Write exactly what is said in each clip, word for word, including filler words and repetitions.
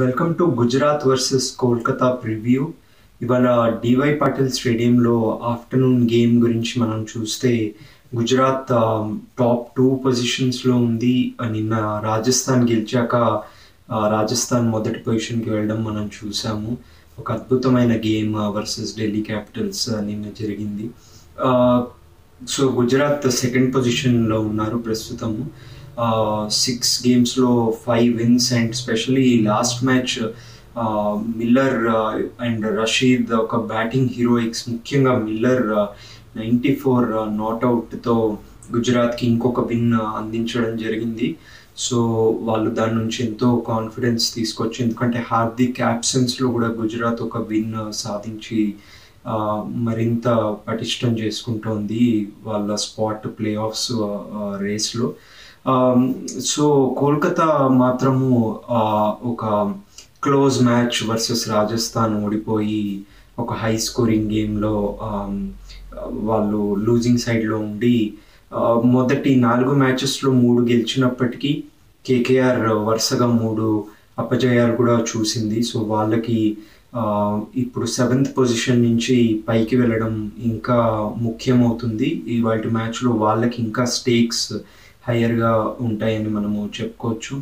Welcome to Gujarat versus Kolkata preview. ఇవాళ DY Patil స్టేడియంలో afternoon game గురించి మనం చూస్తే గుజరాత్ టాప్ టూ పొజిషన్స్లో ఉంది. నిన్న రాజస్థాన్ గెలిచాక రాజస్థాన్ మొదటి పొజిషన్కి వెళ్ళడం మనం చూసాము. ఒక అద్భుతమైన గేమ్ వర్సెస్ ఢిల్లీ క్యాపిటల్స్ నిన్న జరిగింది. సో గుజరాత్ సెకండ్ పొజిషన్లో ఉన్నారు ప్రస్తుతము. సిక్స్ గేమ్స్లో five wins and specially last match Miller and Rashid ఒక బ్యాటింగ్ హీరోయిక్స్, ముఖ్యంగా మిల్లర్ నైంటీ ఫోర్ నాట్అవుట్తో గుజరాత్కి ఇంకొక విన్ అందించడం జరిగింది. సో వాళ్ళు దాని నుంచి ఎంతో కాన్ఫిడెన్స్ తీసుకొచ్చి, ఎందుకంటే హార్దిక్ యాబ్సెన్స్లో కూడా గుజరాత్ ఒక విన్ సాధించి మరింత పటిష్టం చేసుకుంటోంది వాళ్ళ స్పాట్ ప్లే ఆఫ్స్ రేస్లో. సో కోల్కతా మాత్రము ఒక క్లోజ్ మ్యాచ్ వర్సెస్ రాజస్థాన్ ఓడిపోయి ఒక హై స్కోరింగ్ గేమ్లో వాళ్ళు లూజింగ్ సైడ్లో ఉండి మొదటి నాలుగు మ్యాచెస్లో మూడు గెలిచినప్పటికీ కేకేఆర్ వరుసగా మూడు అపజయాలు కూడా చూసింది. సో వాళ్ళకి ఇప్పుడు సెవెంత్ పొజిషన్ నుంచి పైకి వెళ్ళడం ఇంకా ముఖ్యమవుతుంది. ఇవాటి మ్యాచ్లో వాళ్ళకి ఇంకా స్టేక్స్ హయ్యర్గా ఉంటాయని మనము చెప్పుకోవచ్చు.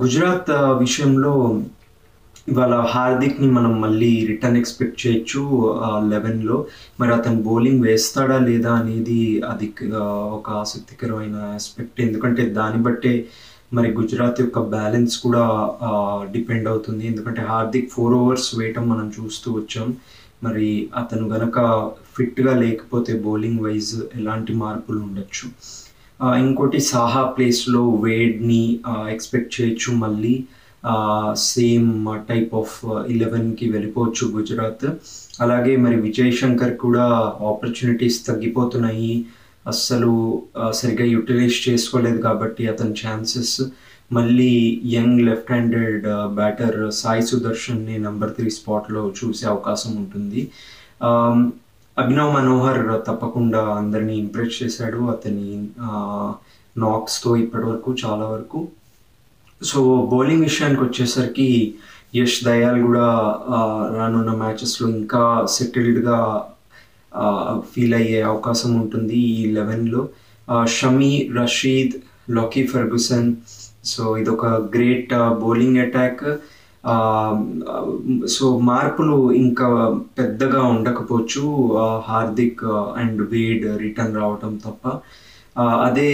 గుజరాత్ విషయంలో ఇవాళ హార్దిక్ని మనం మళ్ళీ రిటర్న్ ఎక్స్పెక్ట్ చేయొచ్చు లెవెన్లో. మరి అతను బౌలింగ్ వేస్తాడా లేదా అనేది అది ఒక ఆసక్తికరమైన ఆస్పెక్ట్, ఎందుకంటే దాన్ని బట్టే మరి గుజరాత్ యొక్క బ్యాలెన్స్ కూడా డిపెండ్ అవుతుంది. ఎందుకంటే హార్దిక్ ఫోర్ ఓవర్స్ వేయటం మనం చూస్తూ వచ్చాం. మరి అతను గనక ఫిట్గా లేకపోతే బౌలింగ్ వైజ్ ఎలాంటి మార్పులు ఉండొచ్చు. ఇంకోటి సాహా ప్లేస్లో వేడ్ని ఎక్స్పెక్ట్ చేయొచ్చు, మళ్ళీ సేమ్ టైప్ ఆఫ్ ఎలెవెన్కి వెళ్ళిపోవచ్చు గుజరాత్. అలాగే మరి విజయ్ శంకర్ కూడా ఆపర్చునిటీస్ తగ్గిపోతున్నాయి, అస్సలు సరిగ్గా యూటిలైజ్ చేసుకోలేదు కాబట్టి అతని ఛాన్సెస్. మళ్ళీ young left handed batter Sai సుదర్శన్ని నెంబర్ త్రీ స్పాట్లో చూసే అవకాశం ఉంటుంది. అభినవ్ మనోహర్ తప్పకుండా అందరినీ ఇంప్రెస్ చేశాడు అతని నాక్స్తో ఇప్పటివరకు చాలా వరకు. సో బౌలింగ్ విషయానికి వచ్చేసరికి యష్ దయాల్ కూడా రానున్న మ్యాచెస్లో ఇంకా సెటిల్డ్గా ఫీల్ అయ్యే అవకాశం ఉంటుంది ఈ లెవెన్లో. Shami, Rashid, Lockie Ferguson. So ఇదొక గ్రేట్ బౌలింగ్ అటాక్. సో మార్పులు ఇంకా పెద్దగా ఉండకపోవచ్చు హార్దిక్ అండ్ వేడ్ రిటర్న్ రావటం తప్ప. అదే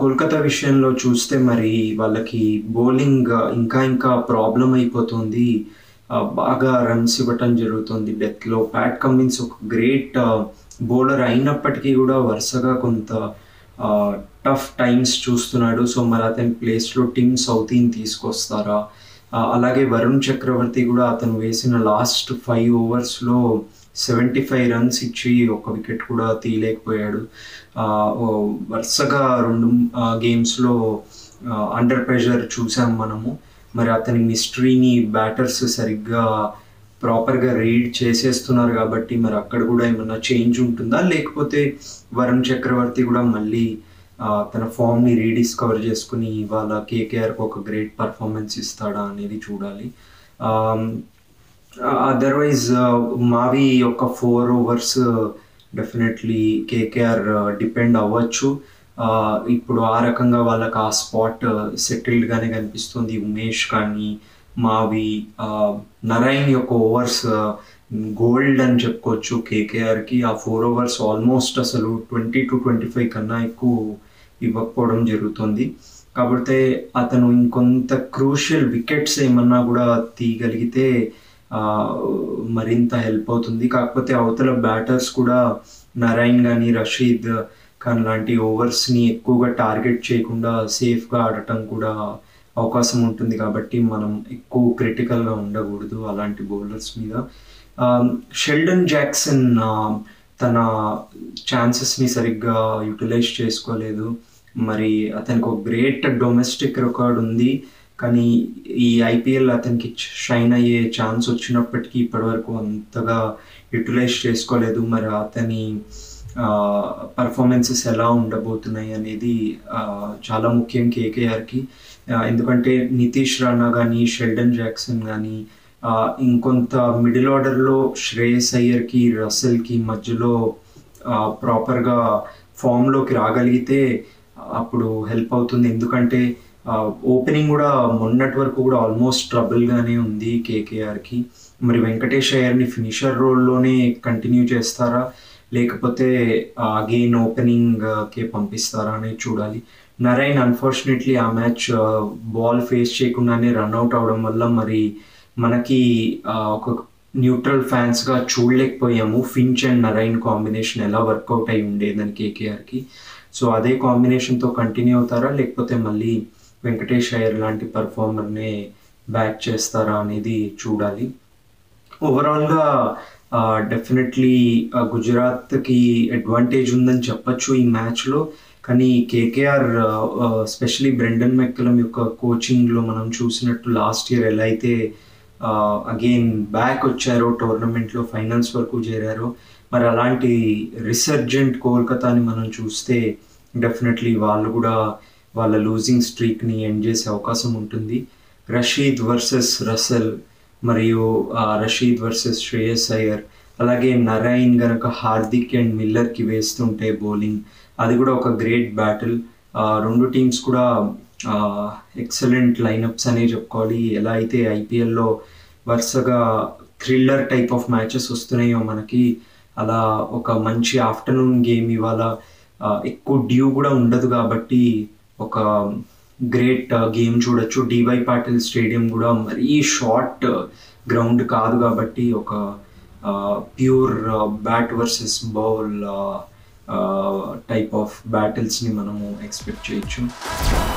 కోల్కతా విషయంలో చూస్తే మరి వాళ్ళకి బౌలింగ్ ఇంకా ఇంకా ప్రాబ్లం అయిపోతుంది, బాగా రన్స్ ఇవ్వటం జరుగుతుంది డెత్లో. ప్యాట్ కమిన్స్ ఒక గ్రేట్ బౌలర్ అయినప్పటికీ కూడా వరుసగా కొంత టఫ్ టైమ్స్ చూస్తున్నాడు. సో మరి అతని ప్లేస్లో టిమ్ సౌతీని తీసుకొస్తారా? అలాగే వరుణ్ చక్రవర్తి కూడా అతను వేసిన లాస్ట్ ఫైవ్ ఓవర్స్లో సెవెంటీ ఫైవ్ రన్స్ ఇచ్చి ఒక వికెట్ కూడా తీయలేకపోయాడు. వరుసగా రెండు గేమ్స్లో అండర్ ప్రెషర్ చూసాం మనము. మరి అతని మిస్టరీని బ్యాటర్స్ సరిగ్గా ప్రాపర్గా రీడ్ చేసేస్తున్నారు కాబట్టి మరి అక్కడ కూడా ఏమన్నా చేంజ్ ఉంటుందా, లేకపోతే వరుణ్ చక్రవర్తి కూడా మళ్ళీ తన ఫామ్ని రీడిస్కవర్ చేసుకుని ఇవాళ కేకేఆర్కి ఒక గ్రేట్ పర్ఫార్మెన్స్ ఇస్తాడా అనేది చూడాలి. అదర్వైజ్ మావి యొక్క four overs definitely KKR depend అవ్వచ్చు. ఇప్పుడు ఆ రకంగా వాళ్ళకి ఆ స్పాట్ సెటిల్డ్గానే కనిపిస్తుంది. ఉమేష్ కానీ మావి, నరైన్ యొక్క ఓవర్స్ గోల్డ్ అని చెప్పుకోవచ్చు కేకేఆర్కి. ఆ ఫోర్ ఓవర్స్ ఆల్మోస్ట్ అసలు ట్వంటీ టు ట్వంటీ ఫైవ్ కన్నా ఎక్కువ ఇవ్వకపోవడం జరుగుతుంది. కాబట్టి అతను ఇంకొంత క్రూషియల్ వికెట్స్ ఏమన్నా కూడా తీయగలిగితే మరింత హెల్ప్ అవుతుంది. కాకపోతే అవతల బ్యాటర్స్ కూడా నరైన్ కానీ రషీద్ కానీ లాంటి ఓవర్స్ని ఎక్కువగా టార్గెట్ చేయకుండా సేఫ్గా ఆడటం కూడా అవకాశం ఉంటుంది. కాబట్టి మనం ఎక్కువ క్రిటికల్గా ఉండకూడదు అలాంటి బౌలర్స్ మీద. షెల్డన్ జాక్సన్ తన ఛాన్సెస్ని సరిగ్గా యూటిలైజ్ చేసుకోలేదు. మరి అతనికి ఒక గ్రేట్ డొమెస్టిక్ రికార్డ్ ఉంది, కానీ ఈ ఐపీఎల్ అతనికి షైన్ అయ్యే ఛాన్స్ వచ్చినప్పటికీ ఇప్పటివరకు అంతగా యూటిలైజ్ చేసుకోలేదు. మరి అతని పర్ఫార్మెన్సెస్ ఎలా ఉండబోతున్నాయి అనేది చాలా ముఖ్యం కేకేఆర్కి. ఎందుకంటే నితీష్ రాణా కానీ షెల్డన్ జాక్సన్ కానీ ఇంకొంత మిడిల్ ఆర్డర్లో శ్రేయస్ అయ్యర్కి రసెల్కి మధ్యలో ప్రాపర్గా ఫామ్లోకి రాగలిగితే అప్పుడు హెల్ప్ అవుతుంది. ఎందుకంటే ఓపెనింగ్ కూడా మొన్నటి వరకు కూడా ఆల్మోస్ట్ ట్రబుల్గానే ఉంది కేకేఆర్కి. మరి వెంకటేష్ అయ్యర్ని ఫినిషర్ రోల్లోనే కంటిన్యూ చేస్తారా లేకపోతే అగైన్ ఓపెనింగ్కే పంపిస్తారా అనేది చూడాలి. నరేన్ అన్ఫార్చునేట్లీ ఆ మ్యాచ్ బాల్ ఫేస్ చేయకుండానే రన్అట్ అవడం వల్ల మరి మనకి ఒక న్యూట్రల్ ఫ్యాన్స్గా చూడలేకపోయాము ఫించ్ అండ్ నరేన్ కాంబినేషన్ ఎలా వర్కౌట్ అయి ఉండేదని కేకేఆర్కి. సో అదే కాంబినేషన్తో కంటిన్యూ అవుతారా లేకపోతే మళ్ళీ వెంకటేష్ అయ్యర్ లాంటి పర్ఫార్మర్నే బ్యాక్ చేస్తారా అనేది చూడాలి. ఓవరాల్గా డెఫినెట్లీ గుజరాత్కి అడ్వాంటేజ్ ఉందని చెప్పచ్చు ఈ మ్యాచ్లో. కానీ కేకేఆర్ స్పెషలీ బ్రెండన్ మెక్కలం యొక్క కోచింగ్లో మనం చూసినట్టు లాస్ట్ ఇయర్ ఎలా అయితే అగైన్ బ్యాక్ వచ్చారో టోర్నమెంట్లో ఫైనల్స్ వరకు చేరారో మరి అలాంటి రిసర్జెంట్ కోల్కతాని మనం చూస్తే డెఫినెట్లీ వాళ్ళు కూడా వాళ్ళ లూజింగ్ స్ట్రీక్ని ఎండ్ చేసే అవకాశం ఉంటుంది. రషీద్ వర్సెస్ రసెల్ మరియు రషీద్ వర్సెస్ శ్రేయస్ అయ్యర్, అలాగే నరైన్ గనక హార్దిక్ అండ్ మిల్లర్కి వేస్తుంటే బౌలింగ్ అది కూడా ఒక గ్రేట్ బ్యాటిల్. రెండు టీమ్స్ కూడా ఎక్సలెంట్ లైనప్స్ అనే చెప్పుకోవాలి. ఎలా అయితే ఐపీఎల్లో వరుసగా థ్రిల్లర్ టైప్ ఆఫ్ మ్యాచెస్ వస్తున్నాయో మనకి అలా ఒక మంచి ఆఫ్టర్నూన్ గేమ్ ఇవాళ. ఎక్కువ డ్యూ కూడా ఉండదు కాబట్టి ఒక గ్రేట్ గేమ్ చూడొచ్చు. డివై పాటిల్ స్టేడియం కూడా మరీ షార్ట్ గ్రౌండ్ కాదు కాబట్టి ఒక pure bat versus bowl type of బ్యాటిల్స్ని మనము ఎక్స్పెక్ట్ చేయొచ్చు.